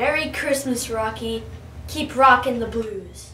Merry Christmas, Rocky. Keep rockin' the blues.